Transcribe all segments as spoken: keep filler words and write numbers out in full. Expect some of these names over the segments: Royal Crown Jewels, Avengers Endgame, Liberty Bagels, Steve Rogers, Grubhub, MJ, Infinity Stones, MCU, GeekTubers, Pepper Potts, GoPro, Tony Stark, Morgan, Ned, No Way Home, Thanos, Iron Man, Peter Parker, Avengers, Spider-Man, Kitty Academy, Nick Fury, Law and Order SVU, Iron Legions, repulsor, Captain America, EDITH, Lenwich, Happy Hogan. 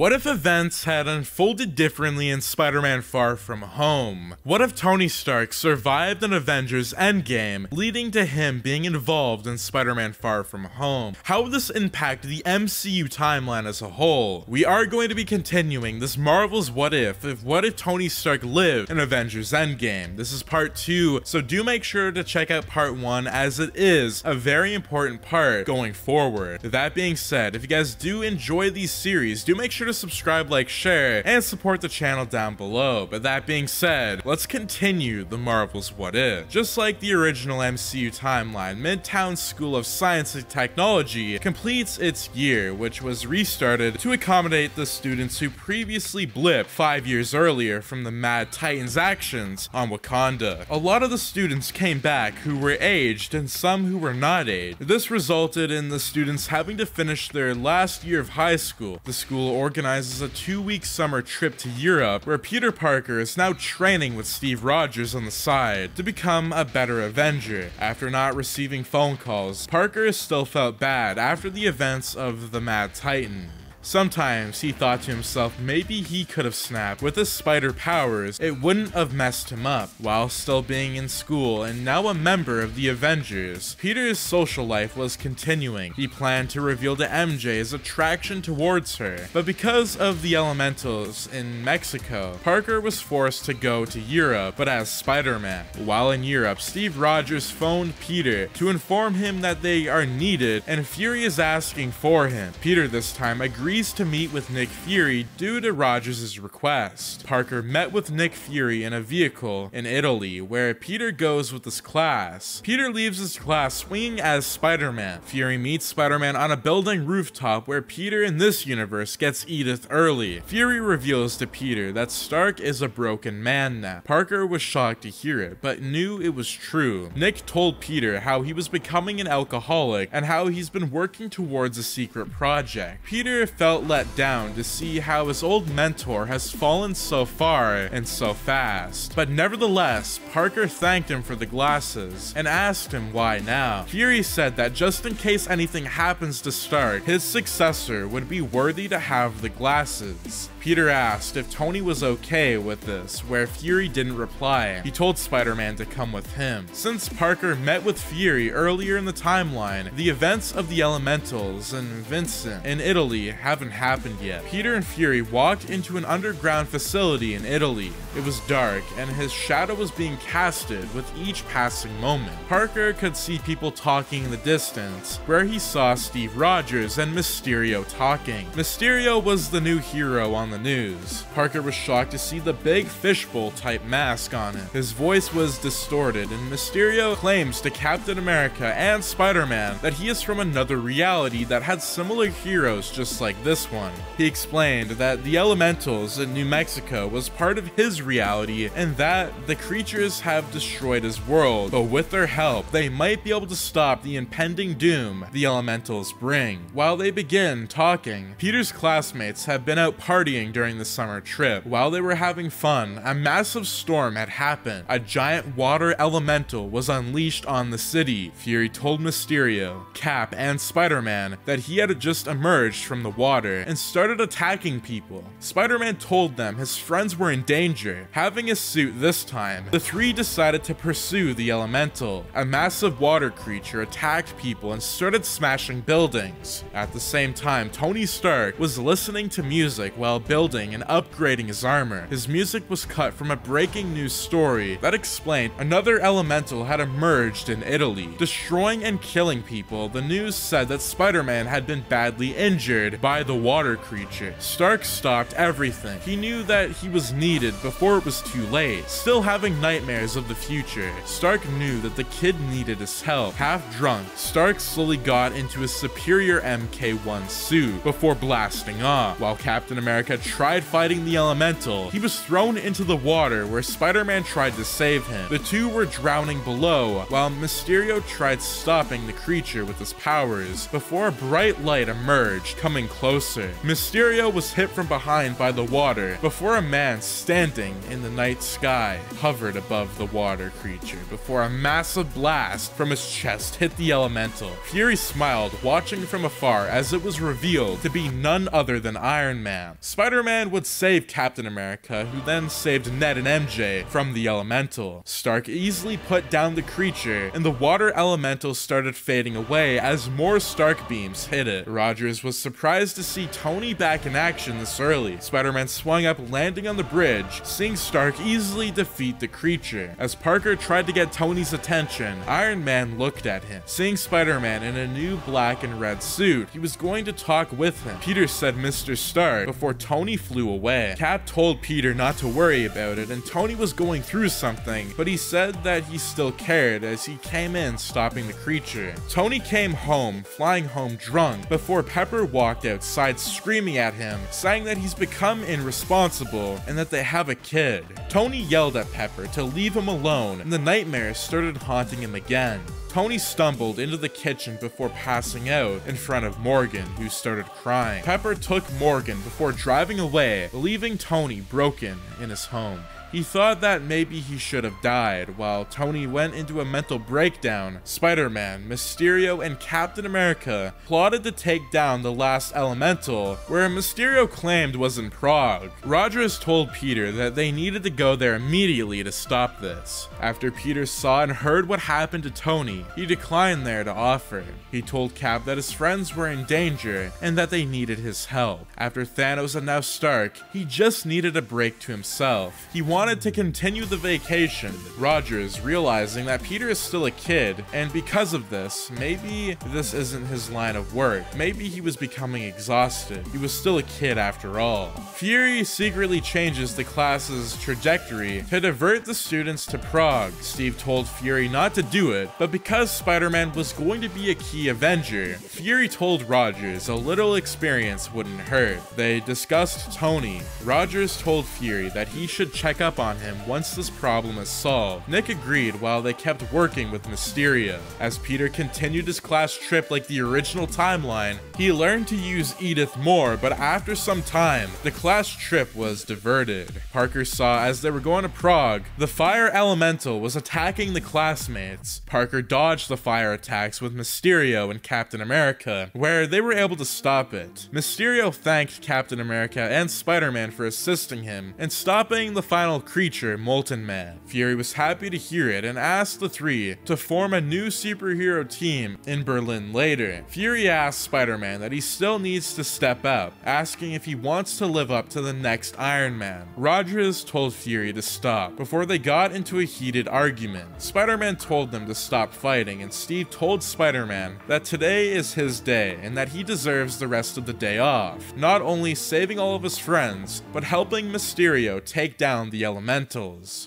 What if events had unfolded differently in Spider-Man Far From Home? What if Tony Stark survived an Avengers Endgame, leading to him being involved in Spider-Man Far From Home? How would this impact the M C U timeline as a whole? We are going to be continuing this Marvel's What If, if what if Tony Stark lived in Avengers Endgame? This is part two, so do make sure to check out part one as it is a very important part going forward. That being said, if you guys do enjoy these series, do make sure to subscribe, like, share, and support the channel down below. But that being said, let's continue the Marvel's What If. Just like the original M C U timeline, Midtown School of Science and Technology completes its year, which was restarted to accommodate the students who previously blipped five years earlier from the Mad Titans' actions on Wakanda. A lot of the students came back who were aged and some who were not aged. This resulted in the students having to finish their last year of high school. The school organizes a two-week summer trip to Europe where Peter Parker is now training with Steve Rogers on the side to become a better Avenger. After not receiving phone calls, Parker still felt bad after the events of the Mad Titan. Sometimes he thought to himself maybe he could have snapped with his spider powers, it wouldn't have messed him up. While still being in school and now a member of the Avengers, Peter's social life was continuing. He planned to reveal to M J his attraction towards her, but because of the elementals in Mexico, Parker was forced to go to Europe, but as Spider-Man. While in Europe, Steve Rogers phoned Peter to inform him that they are needed, and Fury is asking for him. Peter this time agrees to meet with Nick Fury due to Rogers' request. Parker met with Nick Fury in a vehicle in Italy, where Peter goes with his class. Peter leaves his class swinging as Spider-Man. Fury meets Spider-Man on a building rooftop where Peter in this universe gets Edith early. Fury reveals to Peter that Stark is a broken man now. Parker was shocked to hear it, but knew it was true. Nick told Peter how he was becoming an alcoholic and how he's been working towards a secret project. Peter felt let down to see how his old mentor has fallen so far and so fast. But nevertheless, Parker thanked him for the glasses and asked him why now. Fury said that just in case anything happens to Stark, his successor would be worthy to have the glasses. Peter asked if Tony was okay with this, where Fury didn't reply. He told Spider-Man to come with him. Since Parker met with Fury earlier in the timeline, the events of the Elementals and Vincent in Italy haven't happened yet. Peter and Fury walked into an underground facility in Italy. It was dark, and his shadow was being casted with each passing moment. Parker could see people talking in the distance, where he saw Steve Rogers and Mysterio talking. Mysterio was the new hero on the news. Parker was shocked to see the big fishbowl type mask on him. His voice was distorted, and Mysterio claims to Captain America and Spider-Man that he is from another reality that had similar heroes just like Like this one. He explained that the elementals in New Mexico was part of his reality and that the creatures have destroyed his world, but with their help they might be able to stop the impending doom the elementals bring. While they begin talking, Peter's classmates have been out partying during the summer trip. While they were having fun, a massive storm had happened. A giant water elemental was unleashed on the city. Fury told Mysterio, Cap, and Spider-Man that he had just emerged from the water and started attacking people. Spider-Man told them his friends were in danger. Having his suit this time, the three decided to pursue the elemental. A massive water creature attacked people and started smashing buildings. At the same time, Tony Stark was listening to music while building and upgrading his armor. His music was cut from a breaking news story that explained another elemental had emerged in Italy, destroying and killing people. The news said that Spider-Man had been badly injured by the water creature. Stark stopped everything. He knew that he was needed before it was too late. Still having nightmares of the future, Stark knew that the kid needed his help. Half drunk, Stark slowly got into his superior M K one suit before blasting off. While Captain America tried fighting the elemental, he was thrown into the water where Spider-Man tried to save him. The two were drowning below while Mysterio tried stopping the creature with his powers before a bright light emerged, coming closer. closer. Mysterio was hit from behind by the water before a man standing in the night sky hovered above the water creature before a massive blast from his chest hit the elemental. Fury smiled, watching from afar as it was revealed to be none other than Iron Man. Spider-Man would save Captain America, who then saved Ned and M J from the elemental. Stark easily put down the creature, and the water elemental started fading away as more Stark beams hit it. Rogers was surprised to see Tony back in action this early. Spider-Man swung up, landing on the bridge, seeing Stark easily defeat the creature. As Parker tried to get Tony's attention, Iron Man looked at him. Seeing Spider-Man in a new black and red suit, he was going to talk with him. Peter said Mister Stark before Tony flew away. Cap told Peter not to worry about it, and Tony was going through something, but he said that he still cared as he came in, stopping the creature. Tony came home, flying home drunk, before Pepper walked outside screaming at him, saying that he's become irresponsible and that they have a kid. Tony yelled at Pepper to leave him alone, and the nightmares started haunting him again. Tony stumbled into the kitchen before passing out in front of Morgan, who started crying. Pepper took Morgan before driving away, leaving Tony broken in his home. He thought that maybe he should have died, while Tony went into a mental breakdown. Spider-Man, Mysterio, and Captain America plotted to take down the last elemental, where Mysterio claimed was in Prague. Rogers told Peter that they needed to go there immediately to stop this. After Peter saw and heard what happened to Tony, he declined there to offer. He told Cap that his friends were in danger and that they needed his help. After Thanos and now Stark, he just needed a break to himself. He wanted wanted to continue the vacation. Rogers, realizing that Peter is still a kid, and because of this, maybe this isn't his line of work. Maybe he was becoming exhausted. He was still a kid after all. Fury secretly changes the class's trajectory to divert the students to Prague. Steve told Fury not to do it, but because Spider-Man was going to be a key Avenger, Fury told Rogers a little experience wouldn't hurt. They discussed Tony. Rogers told Fury that he should check up on him once this problem is solved. Nick agreed while they kept working with Mysterio. As Peter continued his class trip like the original timeline, he learned to use EDITH more, but after some time, the class trip was diverted. Parker saw as they were going to Prague, the fire elemental was attacking the classmates. Parker dodged the fire attacks with Mysterio and Captain America, where they were able to stop it. Mysterio thanked Captain America and Spider-Man for assisting him and stopping the final creature, Molten Man. Fury was happy to hear it and asked the three to form a new superhero team in Berlin later. Fury asked Spider-Man that he still needs to step up, asking if he wants to live up to the next Iron Man. Rogers told Fury to stop before they got into a heated argument. Spider-Man told them to stop fighting, and Steve told Spider-Man that today is his day and that he deserves the rest of the day off, not only saving all of his friends, but helping Mysterio take down the elementals.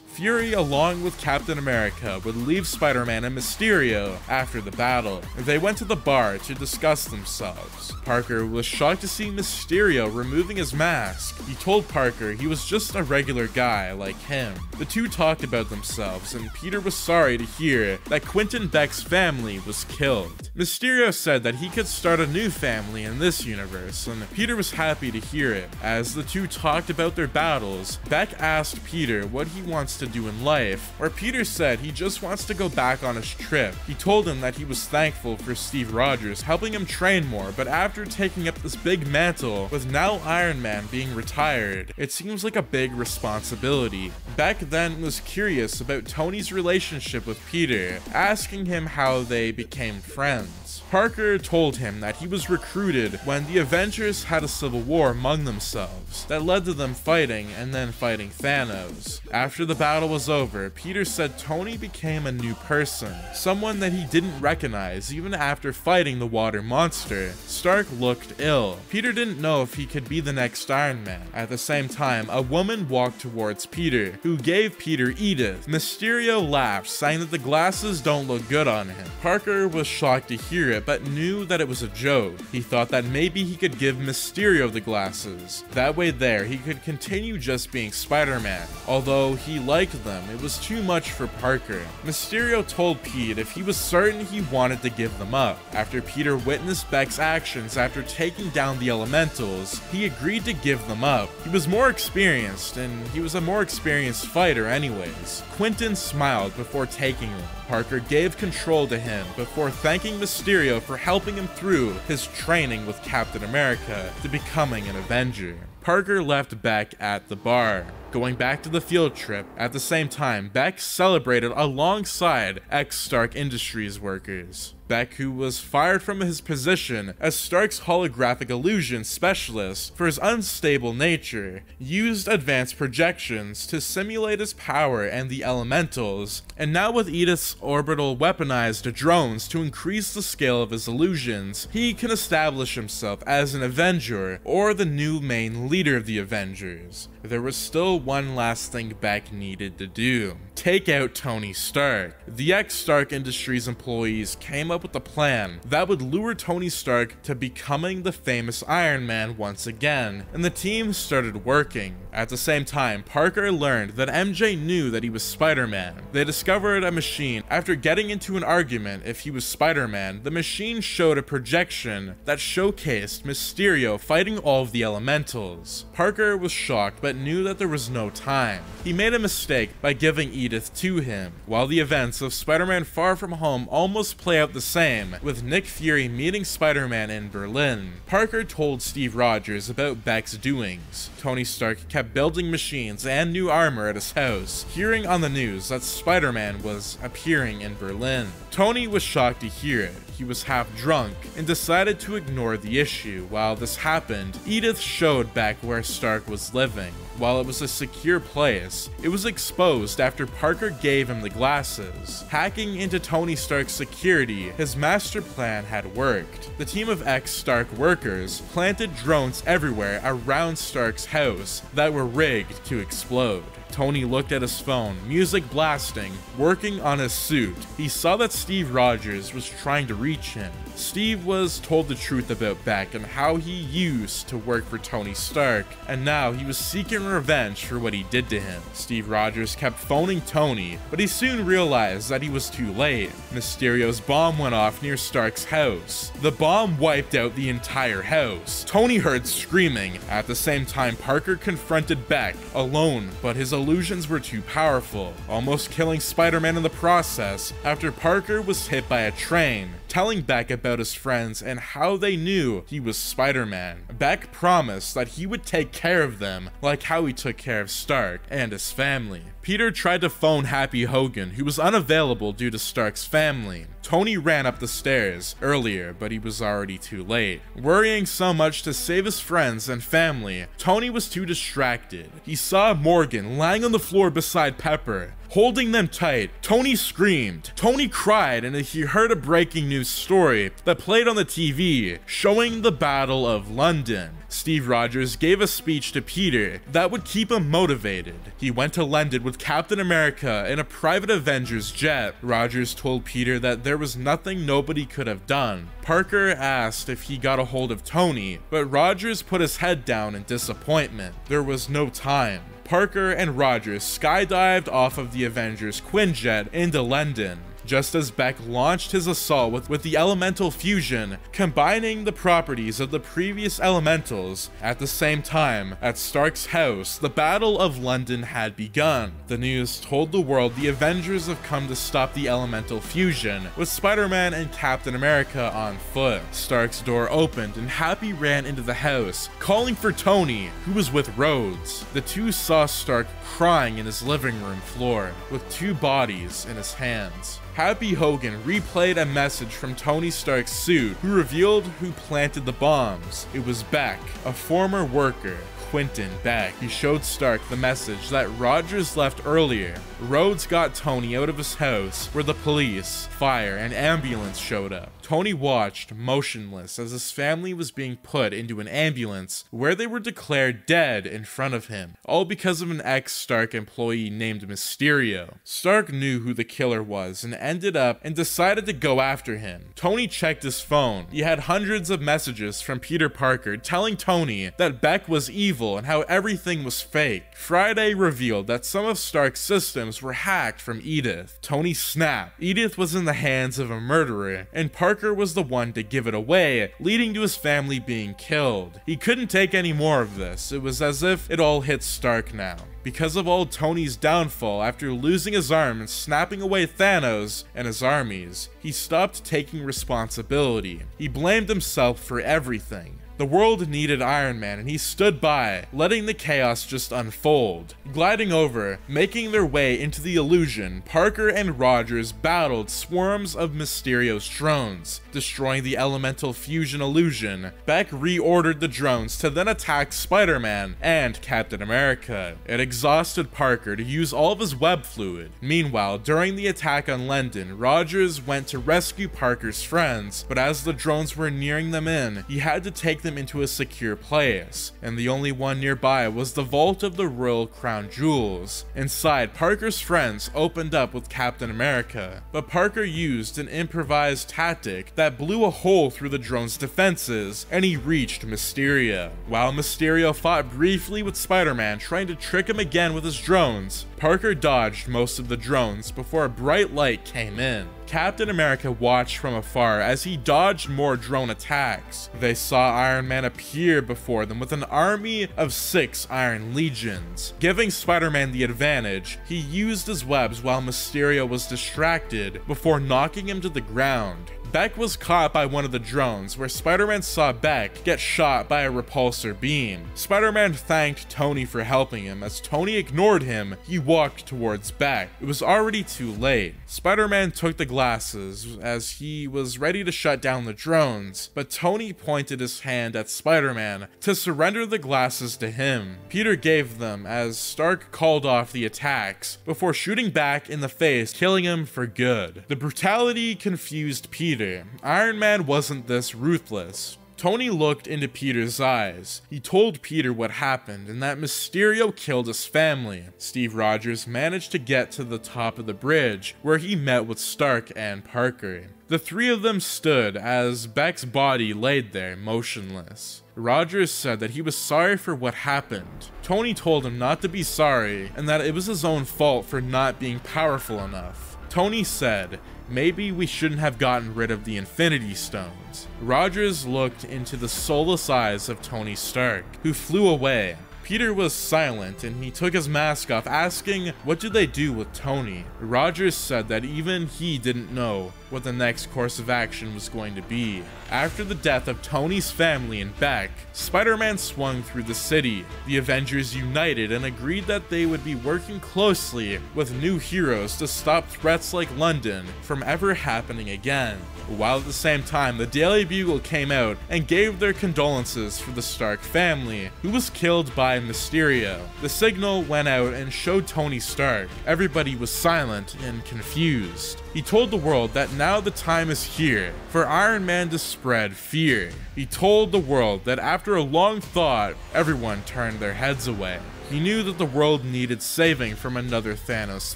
Fury, along with Captain America, would leave Spider-Man and Mysterio after the battle. They went to the bar to discuss themselves. Parker was shocked to see Mysterio removing his mask. He told Parker he was just a regular guy like him. The two talked about themselves, and Peter was sorry to hear that Quentin Beck's family was killed. Mysterio said that he could start a new family in this universe, and Peter was happy to hear it. As the two talked about their battles, Beck asked Peter what he wants to do in life, where Peter said he just wants to go back on his trip. He told him that he was thankful for Steve Rogers helping him train more, but after taking up this big mantle, with now Iron Man being retired, it seems like a big responsibility. Beck then was curious about Tony's relationship with Peter, asking him how they became friends. Parker told him that he was recruited when the Avengers had a civil war among themselves that led to them fighting and then fighting Thanos. After the battle was over, Peter said Tony became a new person, someone that he didn't recognize even after fighting the water monster. Stark looked ill. Peter didn't know if he could be the next Iron Man. At the same time, a woman walked towards Peter, who gave Peter EDITH. Mysterio laughed, saying that the glasses don't look good on him. Parker was shocked to hear hear it, but knew that it was a joke. He thought that maybe he could give Mysterio the glasses. That way there, he could continue just being Spider-Man. Although he liked them, it was too much for Parker. Mysterio told Pete if he was certain he wanted to give them up. After Peter witnessed Beck's actions after taking down the elementals, he agreed to give them up. He was more experienced, and he was a more experienced fighter anyways. Quentin smiled before taking them. Parker gave control to him before thanking Mysterio for helping him through his training with Captain America to becoming an Avenger. Parker left Beck at the bar. Going back to the field trip, at the same time, Beck celebrated alongside ex-Stark Industries workers. Beck, who was fired from his position as Stark's holographic illusion specialist for his unstable nature, used advanced projections to simulate his power and the elementals, and now with EDITH's orbital weaponized drones to increase the scale of his illusions, he can establish himself as an Avenger or the new main leader of the Avengers. There was still one last thing Beck needed to do. Take out Tony Stark. The ex-Stark Industries employees came up with a plan that would lure Tony Stark to becoming the famous Iron Man once again, and the team started working. At the same time, Parker learned that M J knew that he was Spider-Man. They discovered a machine. After getting into an argument if he was Spider-Man, the machine showed a projection that showcased Mysterio fighting all of the elementals. Parker was shocked but knew that there was no time. He made a mistake by giving EDITH to him. While the events of Spider-Man Far From Home almost play out the same, with Nick Fury meeting Spider-Man in Berlin, Parker told Steve Rogers about Beck's doings. Tony Stark kept building machines and new armor at his house, hearing on the news that Spider-Man was appearing in Berlin. Tony was shocked to hear it. He was half drunk and decided to ignore the issue. While this happened, EDITH showed Beck where Stark was living. While it was a secure place, it was exposed after Parker gave him the glasses. Hacking into Tony Stark's security, his master plan had worked. The team of ex-Stark workers planted drones everywhere around Stark's house that were rigged to explode. Tony looked at his phone, music blasting, working on his suit. He saw that Steve Rogers was trying to reach him. Steve was told the truth about Beck and how he used to work for Tony Stark, and now he was seeking revenge for what he did to him. Steve Rogers kept phoning Tony, but he soon realized that he was too late. Mysterio's bomb went off near Stark's house. The bomb wiped out the entire house. Tony heard screaming. At the same time, Parker confronted Beck alone, but his illusions were too powerful, almost killing Spider-Man in the process after Parker was hit by a train, telling Beck about his friends and how they knew he was Spider-Man. Beck promised that he would take care of them, like how he took care of Stark and his family. Peter tried to phone Happy Hogan, who was unavailable due to Stark's family. Tony ran up the stairs earlier, but he was already too late. Worrying so much to save his friends and family, Tony was too distracted. He saw Morgan lying on the floor beside Pepper, holding them tight. Tony screamed. Tony cried, and he heard a breaking news story that played on the T V, showing the Battle of London. Steve Rogers gave a speech to Peter that would keep him motivated. He went to London with Captain America in a private Avengers jet. Rogers told Peter that there was nothing nobody could have done. Parker asked if he got a hold of Tony, but Rogers put his head down in disappointment. There was no time. Parker and Rogers skydived off of the Avengers Quinjet into London, just as Beck launched his assault with, with the elemental fusion, combining the properties of the previous elementals. At the same time, at Stark's house, the Battle of London had begun. The news told the world the Avengers have come to stop the elemental fusion, with Spider-Man and Captain America on foot. Stark's door opened and Happy ran into the house, calling for Tony, who was with Rhodes. The two saw Stark crying in his living room floor, with two bodies in his hands. Happy Hogan replayed a message from Tony Stark's suit, who revealed who planted the bombs. It was Beck, a former worker, Quentin Beck. He showed Stark the message that Rogers left earlier. Rhodes got Tony out of his house, where the police, fire, and ambulance showed up. Tony watched, motionless, as his family was being put into an ambulance, where they were declared dead in front of him, all because of an ex-Stark employee named Mysterio. Stark knew who the killer was and ended up and decided to go after him. Tony checked his phone. He had hundreds of messages from Peter Parker telling Tony that Beck was evil and how everything was fake. Friday revealed that some of Stark's systems were hacked from EDITH. Tony snapped. EDITH was in the hands of a murderer, and Parker was the one to give it away, leading to his family being killed. He couldn't take any more of this. It was as if it all hit Stark now. Because of old Tony's downfall after losing his arm and snapping away Thanos and his armies, he stopped taking responsibility. He blamed himself for everything. The world needed Iron Man, and he stood by, letting the chaos just unfold. Gliding over, making their way into the illusion, Parker and Rogers battled swarms of Mysterio's drones, destroying the elemental fusion illusion. Beck reordered the drones to then attack Spider-Man and Captain America. It exhausted Parker to use all of his web fluid. Meanwhile, during the attack on London, Rogers went to rescue Parker's friends, but as the drones were nearing them in, he had to take them into a secure place, and the only one nearby was the vault of the Royal Crown Jewels. Inside, Parker's friends opened up with Captain America, but Parker used an improvised tactic that blew a hole through the drone's defenses, and he reached Mysterio. While Mysterio fought briefly with Spider-Man, trying to trick him again with his drones, Parker dodged most of the drones before a bright light came in. Captain America watched from afar as he dodged more drone attacks. They saw Iron Man appear before them with an army of six Iron Legions. Giving Spider-Man the advantage, he used his webs while Mysterio was distracted before knocking him to the ground. Beck was caught by one of the drones, where Spider-Man saw Beck get shot by a repulsor beam. Spider-Man thanked Tony for helping him. As Tony ignored him, he walked towards Beck. It was already too late. Spider-Man took the glasses as he was ready to shut down the drones, but Tony pointed his hand at Spider-Man to surrender the glasses to him. Peter gave them as Stark called off the attacks before shooting Beck in the face, killing him for good. The brutality confused Peter. Iron Man wasn't this ruthless. Tony looked into Peter's eyes. He told Peter what happened and that Mysterio killed his family. Steve Rogers managed to get to the top of the bridge where he met with Stark and Parker. The three of them stood as Beck's body laid there motionless. Rogers said that he was sorry for what happened. Tony told him not to be sorry and that it was his own fault for not being powerful enough. Tony said, "Maybe we shouldn't have gotten rid of the Infinity Stones." Rogers looked into the soulless eyes of Tony Stark, who flew away. Peter was silent and he took his mask off, asking, "What do they do with Tony?" Rogers said that even he didn't know what the next course of action was going to be. After the death of Tony's family and Beck, Spider-Man swung through the city. The Avengers united and agreed that they would be working closely with new heroes to stop threats like London from ever happening again. While at the same time, the Daily Bugle came out and gave their condolences for the Stark family, who was killed by Mysterio. The signal went out and showed Tony Stark. Everybody was silent and confused. He told the world that now the time is here for Iron Man to spread fear. He told the world that after a long thought, everyone turned their heads away. He knew that the world needed saving from another Thanos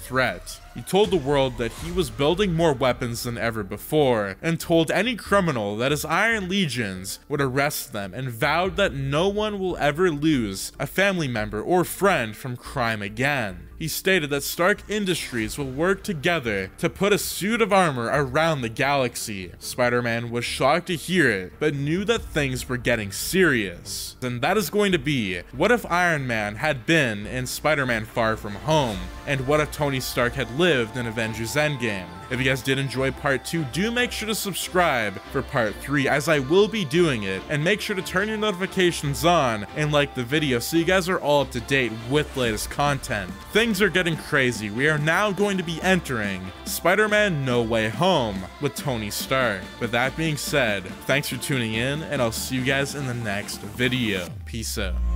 threat. He told the world that he was building more weapons than ever before, and told any criminal that his Iron Legions would arrest them, and vowed that no one will ever lose a family member or friend from crime again. He stated that Stark Industries will work together to put a suit of armor around the galaxy. Spider-Man was shocked to hear it, but knew that things were getting serious. And that is going to be, what if Iron Man had been in Spider-Man Far From Home? And what if Tony Stark had lived in Avengers Endgame? If you guys did enjoy part two, do make sure to subscribe for part three, as I will be doing it, and make sure to turn your notifications on and like the video so you guys are all up to date with latest content. Things are getting crazy. We are now going to be entering Spider-Man No Way Home with Tony Stark. With that being said, thanks for tuning in, and I'll see you guys in the next video. Peace out.